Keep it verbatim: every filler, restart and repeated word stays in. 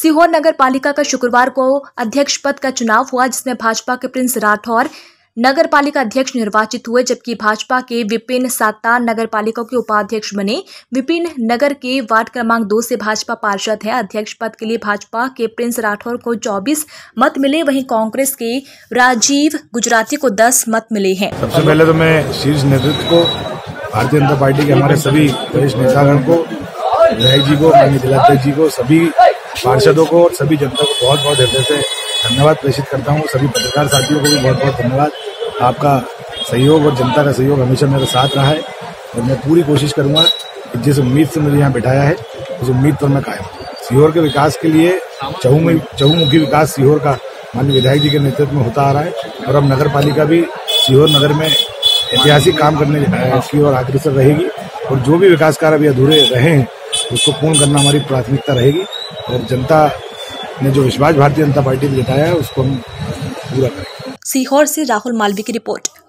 सीहोर नगर पालिका का शुक्रवार को अध्यक्ष पद का चुनाव हुआ, जिसमें भाजपा के प्रिंस राठौर नगर पालिका अध्यक्ष निर्वाचित हुए, जबकि भाजपा के विपिन सास्ता नगर पालिका के उपाध्यक्ष बने। विपिन नगर के वार्ड क्रमांक दो से भाजपा पार्षद हैं। अध्यक्ष पद के लिए भाजपा के प्रिंस राठौर को चौबीस मत मिले, वहीं कांग्रेस के राजीव गुजराती को दस मत मिले हैं। सबसे पहले तो मैं शीर्ष नेतृत्व को, भारतीय जनता पार्टी के हमारे सभी वरिष्ठ नेतागण को, राय जी को, जिलाध्यक्ष जी को, सभी पार्षदों को और सभी जनता को बहुत बहुत हृदय से धन्यवाद प्रेषित करता हूँ। सभी पत्रकार साथियों को भी बहुत बहुत धन्यवाद। आपका सहयोग और जनता का सहयोग हमेशा मेरे साथ रहा है और मैं पूरी कोशिश करूँगा कि जिस उम्मीद से मुझे यहाँ बिठाया है उस उम्मीद पर मैं कायम। सीहोर के विकास के लिए चहुमुखी चहुमुखी विकास सीहोर का माननीय विधायक जी के नेतृत्व में होता आ रहा है और अब नगर पालिका भी सीहोर नगर में ऐतिहासिक काम करने की ओर अग्रसर रहेगी और जो भी विकास कार्य अभी अधूरे रहे हैं उसको पूर्ण करना हमारी प्राथमिकता रहेगी और जनता ने जो विश्वास भारतीय जनता पार्टी ने जताया है उसको हम पूरा करेंगे। सीहोर से राहुल मालवीय की रिपोर्ट।